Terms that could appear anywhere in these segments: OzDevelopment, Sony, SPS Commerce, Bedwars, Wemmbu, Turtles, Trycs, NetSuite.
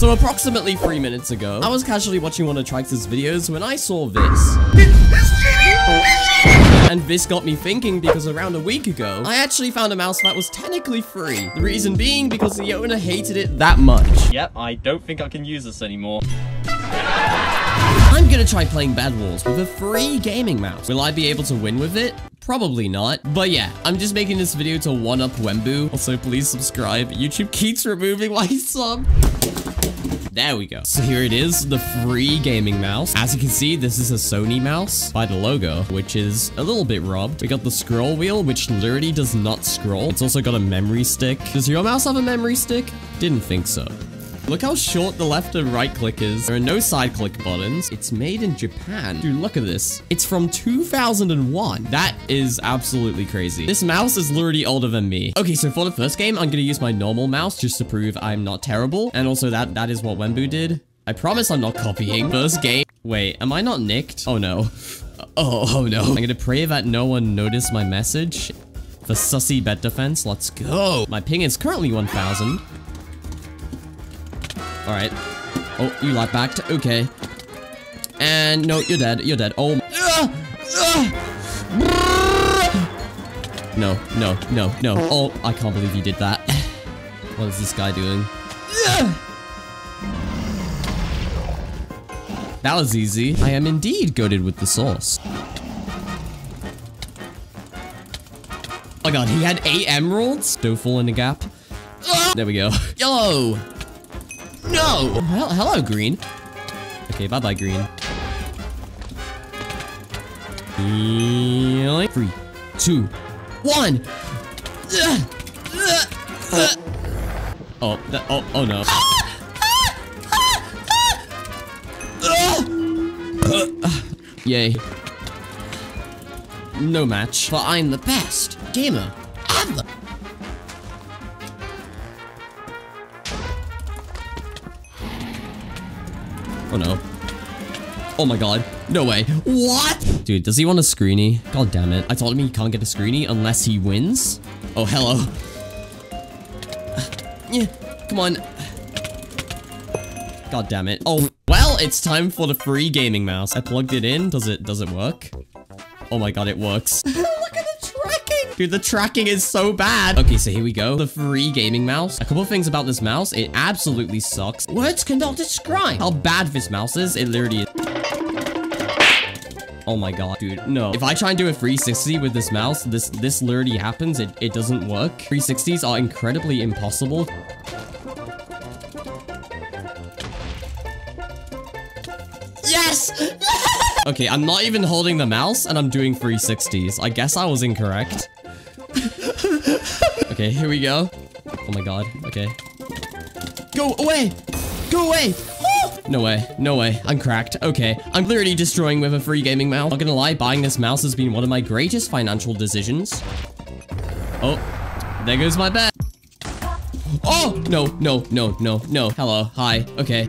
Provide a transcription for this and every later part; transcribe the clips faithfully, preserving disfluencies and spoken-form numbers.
So approximately three minutes ago, I was casually watching one of Trycs' videos when I saw this. And this got me thinking because around a week ago, I actually found a mouse that was technically free. The reason being because the owner hated it that much. Yep, I don't think I can use this anymore. I'm gonna try playing Bedwars with a free gaming mouse. Will I be able to win with it? Probably not. But yeah, I'm just making this video to one-up Wemmbu. Also, please subscribe. YouTube keeps removing my sub. There we go. So here it is, the free gaming mouse. As you can see, this is a Sony mouse by the logo, which is a little bit robbed. We got the scroll wheel, which literally does not scroll. It's also got a memory stick. Does your mouse have a memory stick? Didn't think so. Look how short the left and right click is. There are no side click buttons. It's made in Japan. Dude, look at this. It's from two thousand one. That is absolutely crazy. This mouse is literally older than me. Okay, so for the first game, I'm gonna use my normal mouse just to prove I'm not terrible. And also that that is what Wemmbu did. I promise I'm not copying. First game. Wait, am I not nicked? Oh no. Oh, oh no. I'm gonna pray that no one noticed my message. The sussy bed defense. Let's go. My ping is currently one thousand. All right. Oh, you lag backed. Okay. And no, you're dead. You're dead. Oh. No, no, no, no. Oh, I can't believe you did that. What is this guy doing? That was easy. I am indeed goated with the sauce. Oh my god, he had eight emeralds. Don't fall in the gap. There we go. Yo. No! Well, hello, green. Okay, bye-bye, green. Three, two, one! Oh, that, oh, oh no. Yay. No match. But I'm the best gamer ever. Oh no. Oh my god. No way. What? Dude, does he want a screeny? God damn it. I told him he can't get a screeny unless he wins. Oh, hello. Yeah, come on. God damn it. Oh, well, it's time for the free gaming mouse. I plugged it in. Does it, does it work? Oh my god, it works. Dude, the tracking is so bad. Okay, so here we go. The free gaming mouse. A couple of things about this mouse. It absolutely sucks. Words cannot describe how bad this mouse is. It literally is. Oh my god, dude, no. If I try and do a three sixty with this mouse, this this literally happens. It, it doesn't work. three sixties are incredibly impossible. Yes! Okay, I'm not even holding the mouse and I'm doing three sixties. I guess I was incorrect. Okay, here we go. Oh my god. Okay. Go away! Go away! No way. No way. I'm cracked. Okay. I'm literally destroying with a free gaming mouse. Not gonna lie, buying this mouse has been one of my greatest financial decisions. Oh. There goes my bet. Oh! No, no, no, no, no. Hello. Hi. Okay.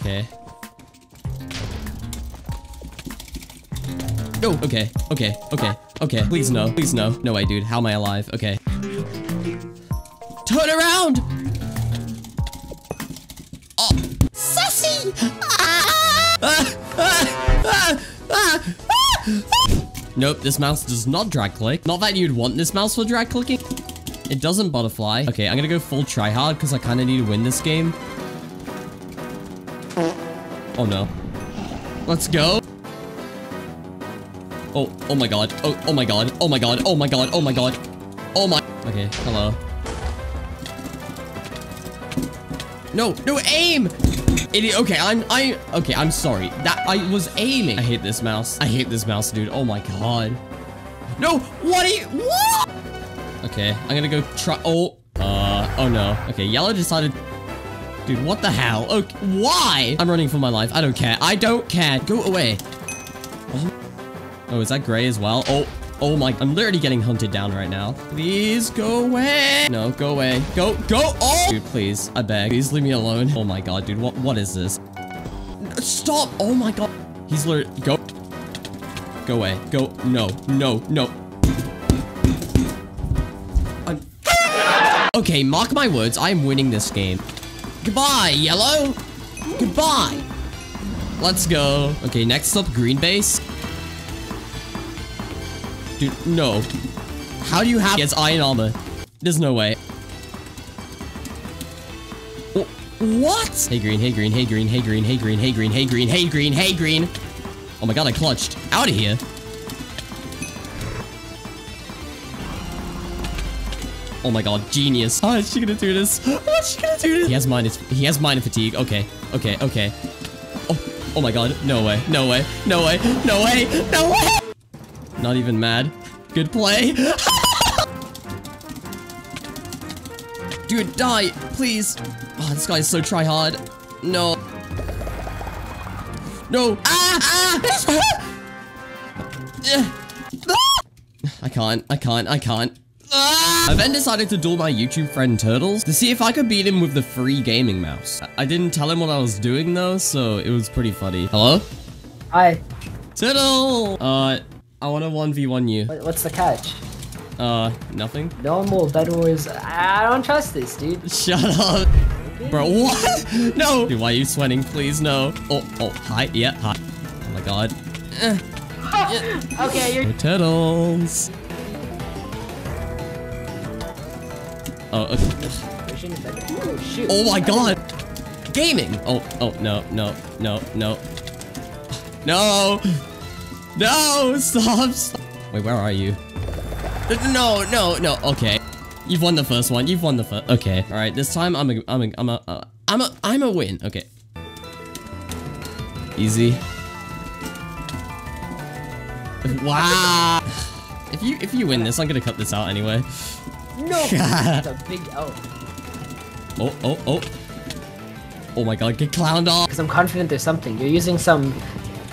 Okay. No. Okay. Okay. Okay. Okay. Please no. Please no. No way, dude. How am I alive? Okay. Turn around! Oh. Sassy! Ah! Ah, ah, ah, ah, ah, ah. Nope, this mouse does not drag click. Not that you'd want this mouse for drag clicking. It doesn't butterfly. Okay, I'm gonna go full tryhard because I kind of need to win this game. Oh no. Let's go. Oh, oh my god. Oh, oh my god. Oh my god. Oh my god. Oh my god. Oh my. Okay, hello. No, no, aim! Idiot. Okay, I'm, I, okay, I'm sorry. That, I was aiming. I hate this mouse. I hate this mouse, dude. Oh my god. No, what are you, what? Okay, I'm gonna go try, oh, uh, oh no. Okay, yellow decided, dude, what the hell? Okay, why? I'm running for my life. I don't care. I don't care. Go away. Oh, oh is that gray as well? Oh, oh my, I'm literally getting hunted down right now. Please go away. No, go away. Go, go. Oh, dude, please. I beg. Please leave me alone. Oh my god, dude. What, what is this? Stop. Oh my god. He's literally, go. Go away. Go. No, no, no. I'm... Okay, mark my words. I'm winning this game. Goodbye, yellow. Goodbye. Let's go. Okay, next up, green base. Dude, no. How do you have against Iron Armor? There's no way. What? Hey green, hey green, hey green, hey green, hey green, hey green, hey green, hey green, hey green. Oh my god, I clutched. Out of here. Oh my god, genius. How is she gonna do this? How is she gonna do this? He has minor, he has minor fatigue. Okay, okay, okay. Oh, oh my god, no way, no way, no way, no way, no way. Not even mad. Good play. Dude, die, please. Oh, this guy is so try-hard. No. No. Ah, ah. I can't, I can't, I can't. I then decided to duel my YouTube friend Turtles to see if I could beat him with the free gaming mouse. I didn't tell him what I was doing though, so it was pretty funny. Hello? Hi. Turtle! Uh, I want a one v one you. What's the catch? Uh, nothing. Normal Bedwars. I don't trust this, dude. Shut up. Okay. Bro, what? No! Dude, why are you sweating? Please, no. Oh, oh, hi. Yeah, hi. Oh my god. Eh. Yeah. Okay, you're- Go Turtles. Oh, okay. Oh, shoot. Oh my god. Gaming. Oh, oh, no, no, no, no. No! No! Stop, stop. Wait, where are you? No, no, no. Okay, you've won the first one. You've won the first. Okay, all right. This time I'm a, I'm a, I'm a, uh, I'm a, I'm a win. Okay. Easy. Wow. If you, if you win this, I'm gonna cut this out anyway. No. That's a big L. Oh, oh, oh. Oh my god, get clowned off. Because I'm confident there's something. You're using some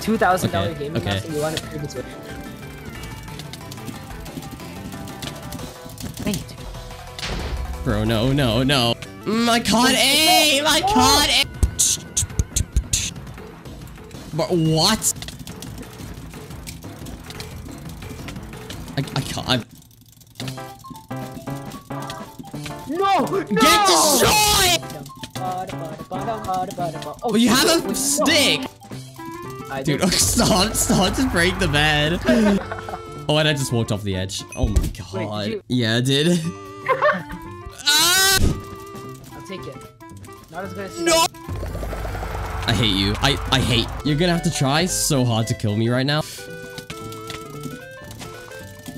two thousand dollar okay. gaming mouse okay. and you want to prove it's with. Wait. Bro, no, no, no. Mm, I can't aim! I can't aim! But what? I, I can't. I'm... No! No! Get destroyed! Oh, you have a stick! Dude, oh, stop, stop, just break the bed. Oh, and I just walked off the edge. Oh my god. Wait, yeah, I did. Ah! I'll take it. Not as good as no! I hate you. I, I hate. You're gonna have to try so hard to kill me right now.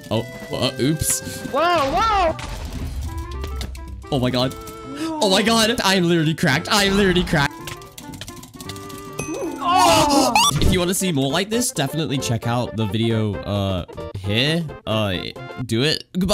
Oh, uh, oops. Whoa, whoa! Oh my god. Whoa. Oh my god. I am literally cracked. I am literally cracked. Oh! If you want to see more like this, definitely check out the video, uh... here, uh, do it. Goodbye.